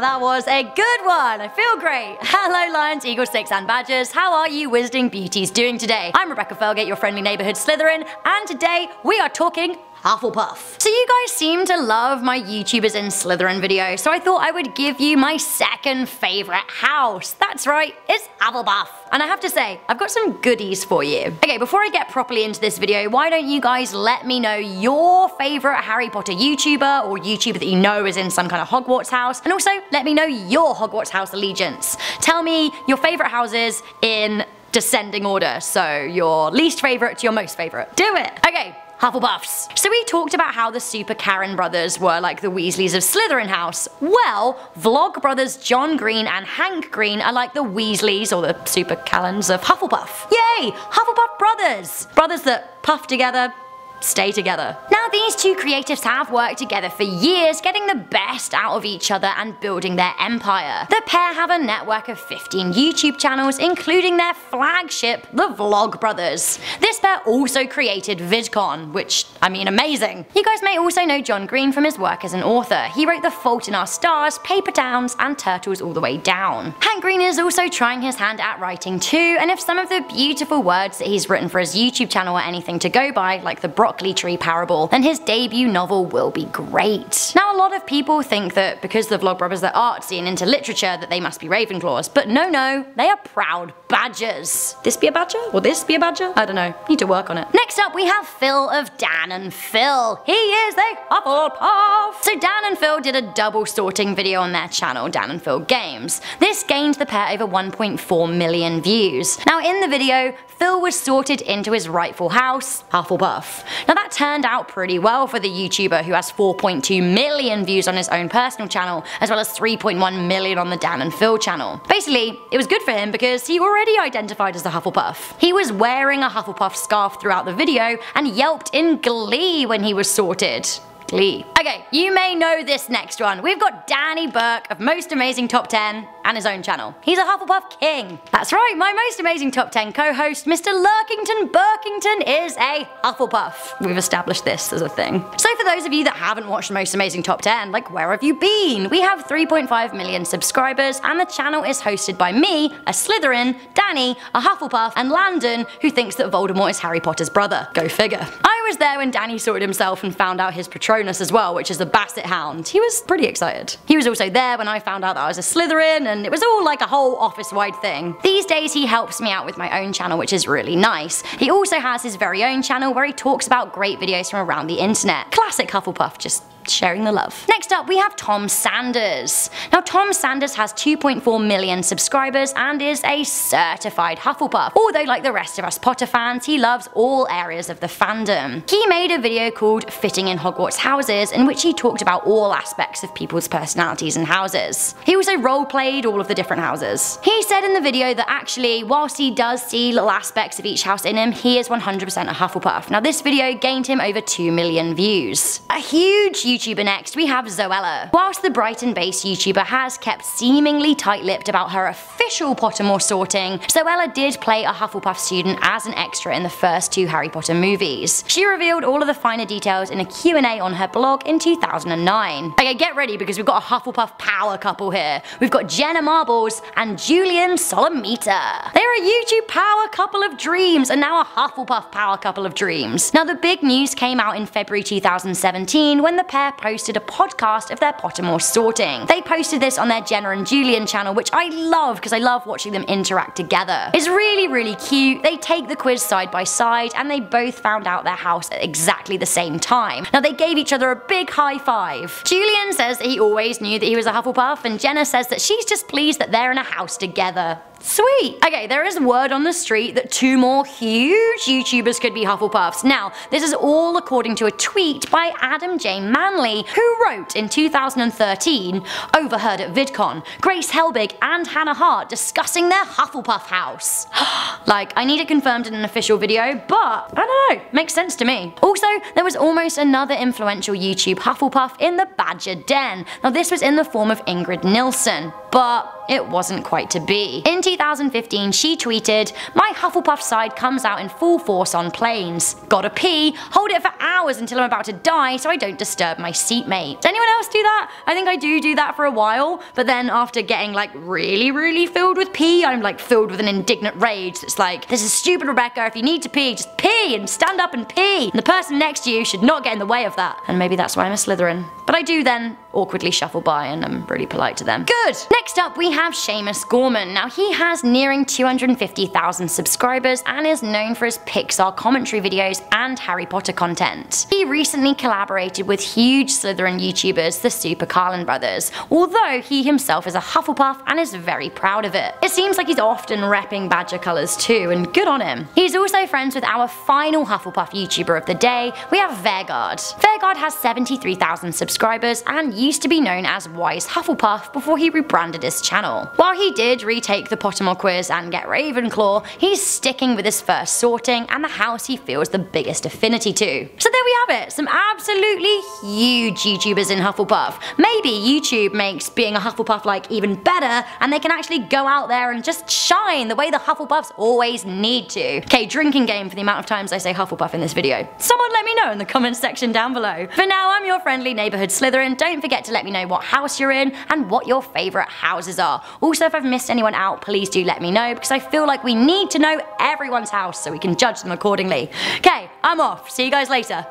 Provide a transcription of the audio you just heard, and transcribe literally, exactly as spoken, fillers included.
Wow, that was a good one. I feel great. Hello Lions, Eagles, Sticks and Badgers. How are you Wizarding Beauties doing today? I'm Rebecca Felgate, your friendly neighbourhood Slytherin, and today we are talking Hufflepuff. So you guys seem to love my YouTubers in Slytherin video, so I thought I would give you my second favourite house. That's right, it's Hufflepuff. And I have to say, I've got some goodies for you. Okay, before I get properly into this video, why don't you guys let me know your favourite Harry Potter YouTuber or YouTuber that you know is in some kind of Hogwarts house, and also let me know your Hogwarts house allegiance. Tell me your favourite houses in descending order, so your least favourite to your most favourite. Do it! Okay. Hufflepuffs. So we talked about how the Super Carlin Brothers were like the Weasleys of Slytherin house. Well, Vlogbrothers John Green and Hank Green are like the Weasleys or the Super Carlins of Hufflepuff. Yay! Hufflepuff brothers! Brothers that puff together, stay together. Now these two creatives have worked together for years, getting the best out of each other and building their empire. The pair have a network of fifteen YouTube channels, including their flagship, the Vlogbrothers. This pair also created VidCon, which, I mean, amazing. You guys may also know John Green from his work as an author. He wrote The Fault in Our Stars, Paper Towns, and Turtles All the Way Down. Hank Green is also trying his hand at writing too, and if some of the beautiful words that he's written for his YouTube channel are anything to go by, like the Broccoli Tree Parable, then his debut novel will be great. Now a lot of people think that because the Vlogbrothers are artsy and into literature that they must be Ravenclaws, but no no, they are proud Badgers. This be a Badger? Will this be a Badger? I don't know, need to work on it. Next up we have Phil of Dan and Phil. He is a Hufflepuff! So Dan and Phil did a double sorting video on their channel, Dan and Phil Games. This gained the pair over one point four million views. Now in the video, Phil was sorted into his rightful house, Hufflepuff. Now that turned out pretty well for the YouTuber, who has four point two million views on his own personal channel, as well as three point one million on the Dan and Phil channel. Basically, it was good for him because he already identified as a Hufflepuff. He was wearing a Hufflepuff scarf throughout the video and yelped in glee when he was sorted. Glee. Okay, you may know this next one. We've got Danny Burke of Most Amazing Top ten and his own channel. He's a Hufflepuff king. That's right, my Most Amazing Top ten co-host, Mister Lurkington Birkington, is a Hufflepuff. We've established this as a thing. So for those of you that haven't watched Most Amazing Top ten, like, where have you been? We have three point five million subscribers and the channel is hosted by me, a Slytherin, Danny, a Hufflepuff, and Landon, who thinks that Voldemort is Harry Potter's brother. Go figure. I was there when Danny sorted himself and found out his Patronus as well, which is the Basset Hound. He was pretty excited. He was also there when I found out that I was a Slytherin, and it was all like a whole office-wide thing. These days he helps me out with my own channel, which is really nice. He also has his very own channel where he talks about great videos from around the internet. Classic Hufflepuff, just sharing the love. Next up we have Tom Sanders. Now Tom Sanders has two point four million subscribers and is a certified Hufflepuff, although like the rest of us Potter fans, he loves all areas of the fandom. He made a video called Fitting in Hogwarts Houses in which he talked about all aspects of people's personalities and houses. He also role played all of the different houses. He said in the video that actually whilst he does see little aspects of each house in him, he is one hundred percent a Hufflepuff. Now this video gained him over two million views. A huge YouTuber next, we have Zoella. Whilst the Brighton-based YouTuber has kept seemingly tight-lipped about her official Pottermore sorting, Zoella did play a Hufflepuff student as an extra in the first two Harry Potter movies. She revealed all of the finer details in a Q and A on her blog in two thousand nine. Okay, get ready because we've got a Hufflepuff power couple here. We've got Jenna Marbles and Julian Solomita. They're a YouTube power couple of dreams and now a Hufflepuff power couple of dreams. Now the big news came out in February two thousand seventeen when the pair posted a podcast of their Pottermore sorting. They posted this on their Jenna and Julian channel, which I love because I love watching them interact together. It's really, really cute. They take the quiz side by side and they both found out their house at exactly the same time. Now they gave each other a big high five. Julian says that he always knew that he was a Hufflepuff, and Jenna says that she's just pleased that they're in a house together. Sweet! Okay, there is word on the street that two more huge YouTubers could be Hufflepuffs. Now, this is all according to a tweet by Adam J. Manley, who wrote in two thousand thirteen, overheard at VidCon, Grace Helbig and Hannah Hart discussing their Hufflepuff house. Like, I need it confirmed in an official video, but I don't know, makes sense to me. Also, there was almost another influential YouTube Hufflepuff in the Badger Den. Now this was in the form of Ingrid Nilsen. but it wasn't quite to be. In two thousand fifteen, she tweeted, "My Hufflepuff side comes out in full force on planes. Gotta pee, hold it for hours until I'm about to die so I don't disturb my seatmate." Does anyone else do that? I think I do do that for a while, but then after getting like really, really filled with pee, I'm like filled with an indignant rage that's like, "This is stupid, Rebecca. If you need to pee, just pee and stand up and pee. And the person next to you should not get in the way of that." And maybe that's why I'm a Slytherin. But I do then awkwardly shuffle by and I'm really polite to them. Good! Next up, we have have Seamus Gorman. Now he has nearing two hundred fifty thousand subscribers and is known for his Pixar commentary videos and Harry Potter content. He recently collaborated with huge Slytherin YouTubers, the Super Carlin Brothers, although he himself is a Hufflepuff and is very proud of it. It seems like he's often repping badger colours too, and good on him. He's also friends with our final Hufflepuff YouTuber of the day, we have Veigard. Veigard has seventy-three thousand subscribers and used to be known as Wise Hufflepuff before he rebranded his channel. While he did retake the Pottermore quiz and get Ravenclaw, he's sticking with his first sorting and the house he feels the biggest affinity to. So there we have it, some absolutely huge YouTubers in Hufflepuff. Maybe YouTube makes being a Hufflepuff like even better and they can actually go out there and just shine the way the Hufflepuffs always need to. Okay, drinking game for the amount of times I say Hufflepuff in this video. Someone let me know in the comments section down below. For now, I'm your friendly neighbourhood Slytherin. Don't forget to let me know what house you're in and what your favourite houses are. Also, if I've missed anyone out, please do let me know because I feel like we need to know everyone's house so we can judge them accordingly. Okay, I'm off. See you guys later.